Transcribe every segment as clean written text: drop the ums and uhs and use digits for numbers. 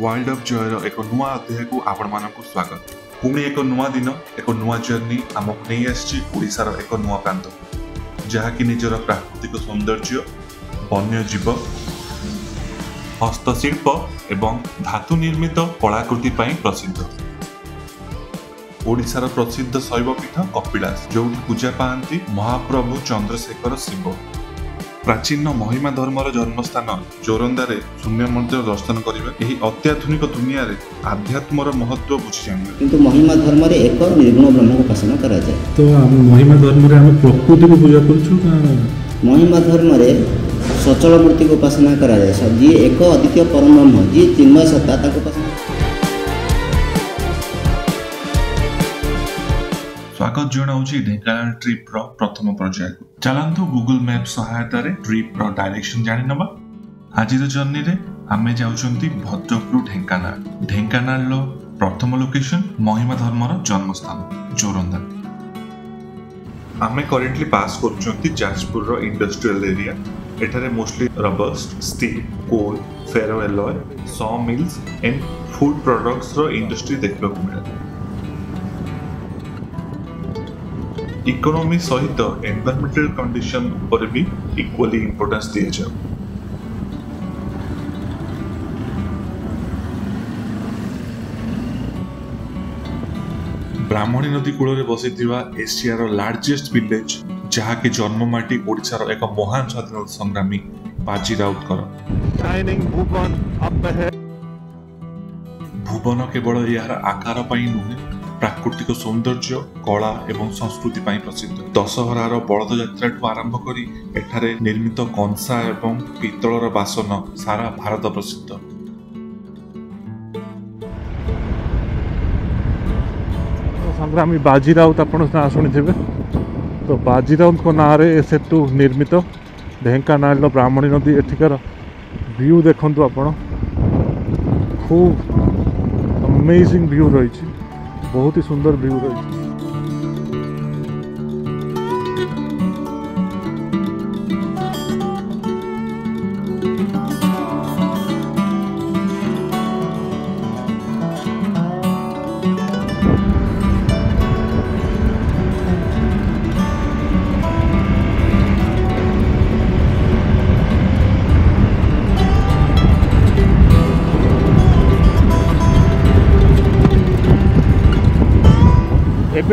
Wild of जयर एक नुआ अध्याय को आपको स्वागत। पुणी एक नुआ दिन एक नुआ जर्नी आमको नहीं आसार एक नुआ प्रांत जहाँकि निजर प्राकृतिक सौंदर्य वन्यजीव हस्तशिल्प एवं धातु निर्मित कलाकृति प्रसिद्ध। ओडिशार प्रसिद्ध शैवपीठ कपिलास जो पूजा पाती महाप्रभु चंद्रशेखर शिव। प्राचीन महिमा धर्मर जन्मस्थान जोरंदारे शून्य मंदिर दर्शन करेंगे। यही अत्याधुनिक दुनिया रे आध्यात्मर महत्व बुझी जाएंगे। किंतु महिमा धर्म रे एक निर्गुण ब्रह्म को उपासना करा जाए। तो हम महिमा धर्म रे हम प्रकृति को पूजा करछु का महिमा धर्म रे सचल मूर्ति को उपासना करा जाए। सब जी एक अद्वितीय परम ब्रह्म जी चिन्मय सत्ता ताको उपासना। स्वागत जनाऊँ ढेंकानाल ट्रिप रो प्रथम पर्याय। चलांतु गूगल मैप सहायतार ट्रिप डायरेक्शन जानी नवा। आज जर्नी रे आमे जाउछंती भद्रक रु ढेंकानाल। ढेंकानाल लो प्रथम लोकेशन महिमा धर्मर जन्मस्थान जोरंदा। आमे करेन्टली पास करूछंती जाजपुर रो इंडस्ट्रियल एरिया। एठारे mostly rubbers, steel, coal, ferro alloy, saw mills and food products रो इंडस्ट्री देखबा को मिले। इकोनॉमी सहित एनवायरमेंटल कंडीशन पर भी इक्वली इंपोर्टेंस दिया जाए। ब्राह्मणी नदी कूल में बसी एशियार लार्जेस्ट विलेज जहाँ की जन्ममाटी ओडिशार एक महान स्वाधीनता संग्रामी बाजी राउतकर। भुवन केवल यार आकार नुहे प्राकृतिक सौंदर्य कला एवं संस्कृति प्रसिद्ध। दशहरार बड़द यात्रा आरंभ करी एठारे निर्मित कंसा एवं पीतलर बासन सारा भारत प्रसिद्ध। संग्रामी बाजी राउत आपड़ ना शुणिथे तो बाजी राउत ना सेतु निर्मित ढेंकानाल ब्राह्मणी नदी एठिकार व्यू देखु आप खूब अमेजिंग व्यू रही बहुत ही सुंदर व्यू रही।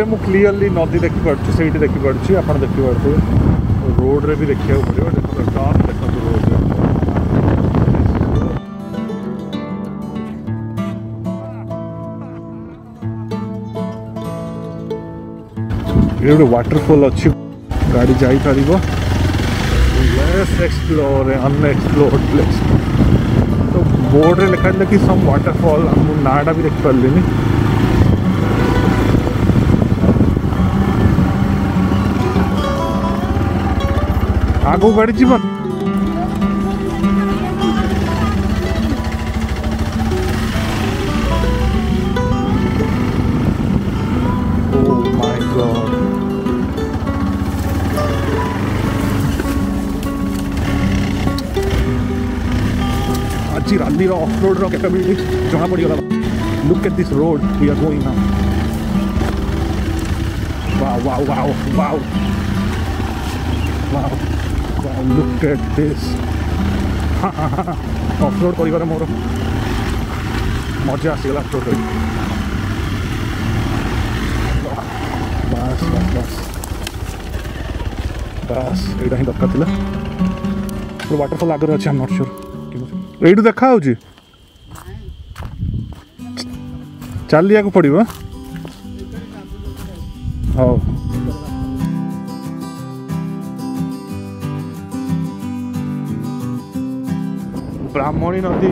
मु क्लीयरली नदी देखिपी से देखिपी आप देखिपे रोड रे भी देखा पड़ो। देखो रोड ये गोटे वाटरफॉल अच्छी गाड़ी जापर एक्सप्लोर अनएक्सप्लोर्ड प्लेस। तो बोर्ड रे लिखा कि सम वाटरफॉल नाटा भी देखिपारे। आगो गाड़ी जीवन आज रांदी ऑफ रोड रो कैपेबिलिटी जना पड़गला। Look at this road we are going now. Wow wow wow wow wow look at this. Off road कर मोर मजा आसगला। अफ रोड बस बस बस यहाँ ही दरकार था। वाटरफॉल आगे अच्छे नॉट श्योर यू देखा चलिया को पड़ो। हाँ ब्राह्मणी नदी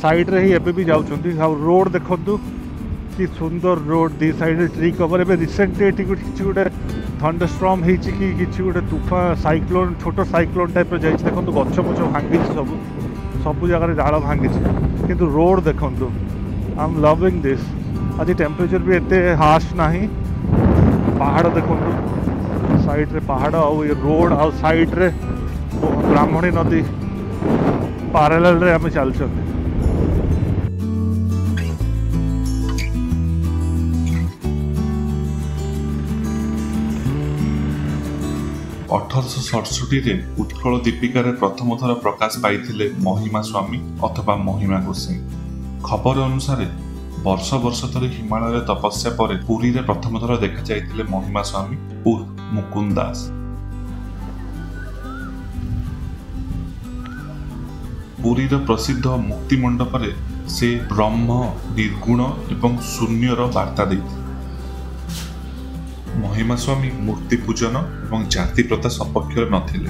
साइड रे ही भी जाऊँगी। हाँ रोड देखु कि सुंदर रोड दी साइड ट्री कवर। ए रिसेंटली किसी गोटे थंडरस्टॉर्म हो गोटे तूफान साइक्लोन छोट साइक्लोन टाइप जाइए। देखो गछ मुछ भांगी सब सब जगह डाल भांगी किंतु रोड देखु। I am loving this. आज टेम्परेचर भी एत हार्श ना। पहाड़ देखु साइड रे पहाड़ आ रोड आ साइड रे ब्राह्मणी नदी पैरेलल रे हमें चलते। 1867 रे उत्कल दीपिकार प्रथम थर प्रकाश पाई महिमा स्वामी अथवा महिमा गोसाई। खबर अनुसार वर्ष वर्ष थर हिमालय तपस्या पर पुरी रे प्रथम थर देखा जाइतिले महिमा स्वामी उर्फ मुकुंद दास। पुरी रे प्रसिद्ध मुक्ति मंडप रे से ब्रह्म निर्गुण एवं शून्यर वार्ता देते महिमा स्वामी मूर्ति पूजन एवं जाति प्रथा सपक्ष नथिले।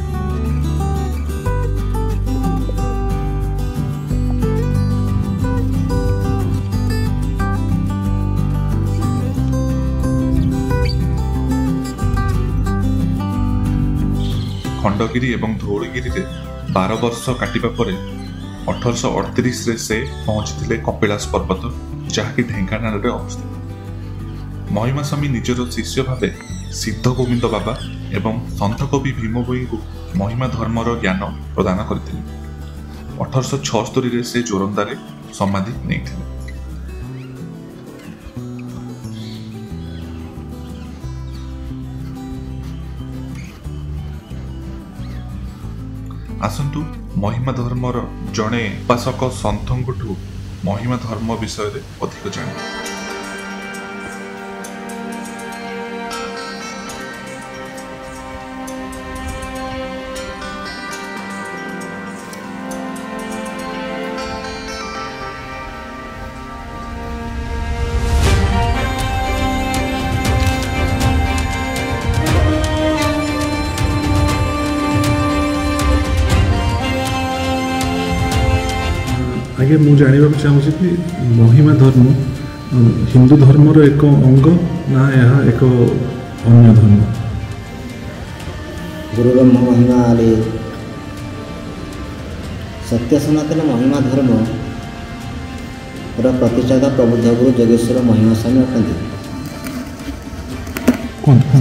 खंडगिरी एवं धौलगिरी 12 वर्ष काटिबा परे 1838 रे से पहुंचते कपिलास पर्वत जहाँकि ढेंकानाल रे अवस्थित। महिमा स्वामी निजर शिष्य भावे सिद्ध गोविंद बाबा एवं संत कवि भीम भोई को महिमा धर्म ज्ञान प्रदान करते। 1876 रे से जोरंदा रे समाधि नेथिले। आसंतु महिमा धर्म जड़े उपासक सन्थु महिमा धर्म विषय अधिक जान। आगे मुझे जानवाक चाहूँगी कि महिमा धर्म हिंदू धर्म एक अंग ना यह एक अन्य धर्म? गुरु ब्रह्म महिमा आले सत्य सनातन महिमा धर्म प्रतिष्ठाता प्रबुद्ध गुरु जगेश्वर महिमा स्वामी अटंती।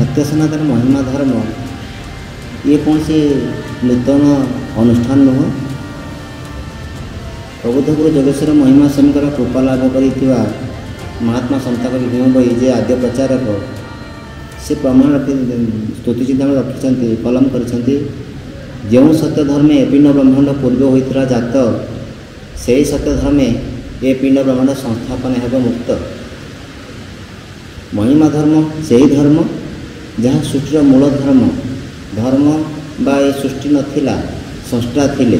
सत्य सनातन महिमा धर्म ये कौन से नूतन अनुष्ठान नुह। प्रबुद्ध गुरु जगेश्वर महिमा स्वामी कृपा लाभ कर महात्मा संत कवि भीम भोई जे आद्य प्रचारक से प्रमाण स्तुति चिंतन रखिंट कलम करो। सत्य धर्मे ए पिंड ब्रह्मांड पूर्व होता जात से ही सत्य धर्मे ए पिंड ब्रह्मांड संस्थापन है मुक्त। महिमा धर्म से ही धर्म जहाँ सृष्टिर मूल धर्म धर्म बा सृष्टि नथिला संस्था थिले।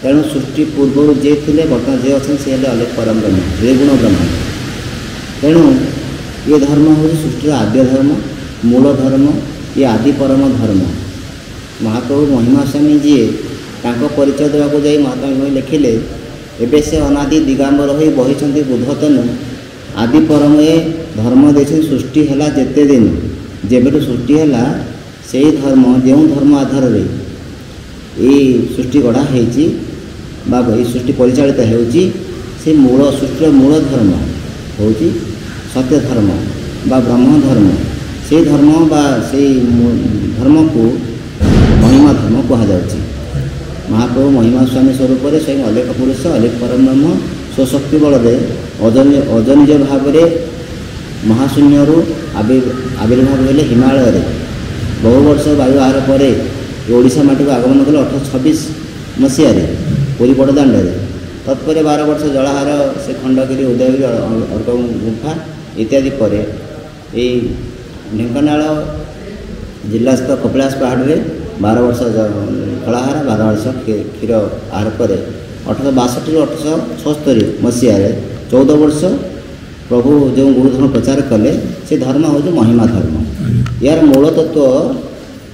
तेणु सृष्टि पूर्वर जे थे बर्तमान जे अच्छे से अलग परम ब्रह्म द्विगुण ब्रह्म। तेणु ये धर्म हूँ सृष्टि आद्य धर्म मूल धर्म ये आदि परम धर्म। महाप्रभु महिमा स्वामी जी परिचय देवाक जा महात्मा भाई लिखिले एबे से अनादि दिगंबर हो बही बुधतनु आदि परम ये धर्म दे सृष्टि है जिते दिन जेबेठू सृष्टि है से धर्म जो धर्म आधार ये सृष्टि गढ़ा होती बाबा ये सृष्टि परिचालित होची से मूल सृष्टि मूल धर्म हूँ सत्य धर्म बा ब्रह्म धर्म से धर्म बा से धर्म को महिमा धर्म कहु। महाप्रभु महिमा स्वामी स्वरूप स्वयं अनेक पुरुष अनेक परम ब्रह्म स्वशक्ति बल दे अजनिज भाव महाशून्य आविर्भाव हेले हिमालय बहु वर्ष वायु आहार पर ओडिशा माटी को आगमन कले 1826 मसीह पूरी बड़दाण्ड तत्पर 12 वर्ष जलाहार से खंडगिरी उदयगिरी अर्घ गुफा इत्यादि पर ये ढेंकानाल जिलास्थ कपिलास पहाड़ में 12 वर्ष जलाहार 12 वर्ष क्षीर आहार पर 1862 ରୁ 1876 मसीह 14 वर्ष प्रभु जो गुरुधर्म प्रचार कले से धर्म हूँ महिमा धर्म। यार मूल तत्व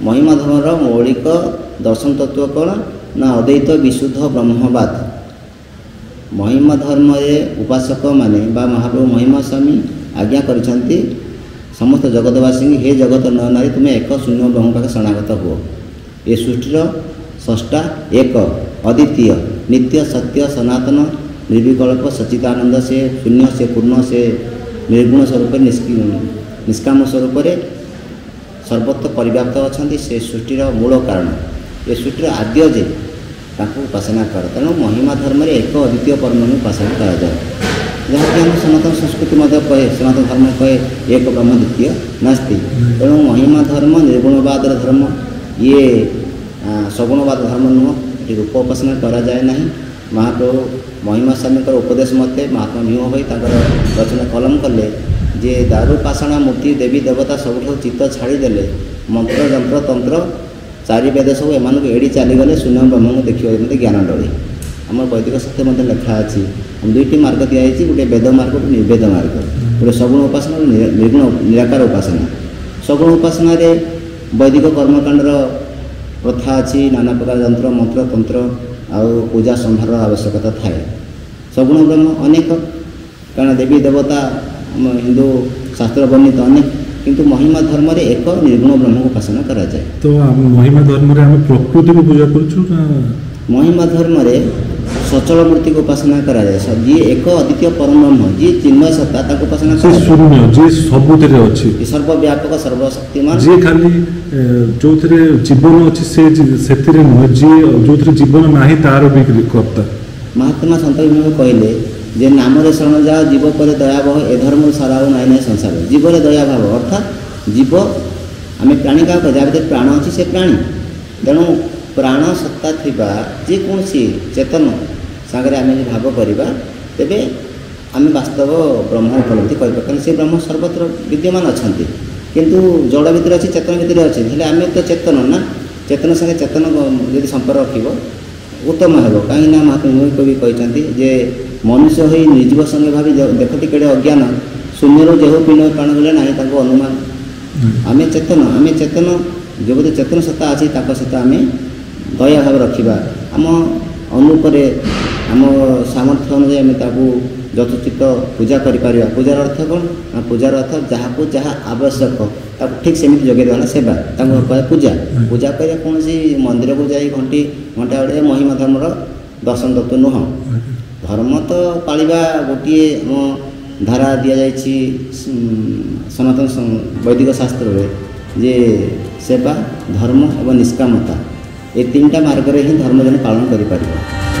महिमा धर्म मौलिक दर्शन तत्व कौन ना अद्वैत विशुद्ध ब्रह्मवाद। महिमा धर्म उपासक माने बा महाप्रभु महिमा स्वामी आज्ञा करछंती समस्त जगतवासी हे जगत नारी तुम्हें एक शून्य ब्रह्म पाखे शरणागत हो। ये सृष्टिर स्रष्टा एक अद्वितीय नित्य सत्य सनातन निर्विकल्प सच्चिदानंद से शून्य से पूर्ण से निर्गुण स्वरूप निष्काम स्वरूप सर्वत्र परिव्याप्त अच्छा से सृष्टिर मूल कारण ये सृष्टिर आद्य जे ताकू उपासना कर। तेणु महिमा धर्म एक अद्वितीय परमाणु उपासना कराए जहाँकि आम सनातन संस्कृति मत कहे सनातन धर्म कहे एक ब्रह्म द्वितीय नास्ति। तेणु महिमा धर्म निर्गुणवाद धर्म ये सगुणवाद धर्म नुह ये रूप उपासना कराए ना महाप्रभु महिमा स्वामी उपदेश मते महात्मा भीम भाई रचना कलम कले जे दारू पाषाण मूर्ति देवी देवता सब चित्त छाड़ीदे मंत्र जंत्र तंत्र चारि वेद सब एम एड़ी चलीगले शून्य ब्रह्म को देखिए जमी ज्ञान डोली आम वैदिक सत्य मत लेखा अच्छी दुईट मार्ग दिखाई गोटे वेद मार्ग गोटे निर्वेद मार्ग गोटे सगुण उपासना निर्गुण निराकार उपासना। सगुण उपासना वैदिक कर्मकांडर प्रथा अच्छी नाना प्रकार यंत्र मंत्र तंत्र आउ पूजा संहार आवश्यकता थाए। सगुण ब्रह्म अनेक कारण देवी देवता हिंदू शास्त्र वर्णित अनेक किंतु महिमा धर्म रे एक निर्गुण ब्रह्म को उपासना करा जाए। तो महिमा धर्म रे हम प्रकृति को पूजा करछु ना महिमा धर्म रे सचल मूर्ति को उपासना करा जाए जी एक अद्वितीय परम ब्रह्म जी चिन्मय सत्ता ताको उपासना करा जाए शून्य जी सबुते रे अछि सर्वव्यापक सर्वशक्तिमान जी खाली जो थरे जीवन अछि से सेथिरे न जी जो थरे जीवन नाही तारो भी करता महात्मा संत विनोद कहले जे नाम शरण जाओ जीव पर दया भाव ए धर्म सराव नाई नाई संसार जीवर दया भाव अर्थात जीव आम प्राणी का प्रजापति प्राण अच्छी से प्राणी तेणु प्राण सत्ता थिबा जेकोसी चेतन सागर आम भाव करवा तेरे आम वास्तव ब्रह्म उपलब्धि कर से ब्रह्म सर्वत्र विद्यमान अच्छा किंतु जड़ भितर अच्छी चेतन भितर अच्छे आम तो चेतन ना चेतन संगे चेतन यदि संपर्क रखिबो उत्तम है कहीं महात्मा कवि कहते जे मनुष्य हो निर्जीव संगे भाव देखती कड़े अज्ञान शून्य जेह पिन प्राण गले ना अनुमान आम चेतन जो बोलते चेतन सत्ता अच्छी सहित आम दया भाव रखा आम अनुपरे आम सामर्थ्य अनुजाई आम यथोचित पूजा कर पूजार अर्थ कौन पूजार अर्थ जहाँ जहाँ आवश्यक ठीक सेमती जगे देना सेवा पूजा पूजा कर कौन मंदिर को जाए घंटी घंटा बड़े महिमा धर्मर दर्शन तत्व नुह धर्म तो पालिबा गोटे धारा दि जा सनातन वैदिक शास्त्र में जे सेवा धर्म और निष्कामता ये तीन टा मार्ग रे ही धर्म जन पालन कर।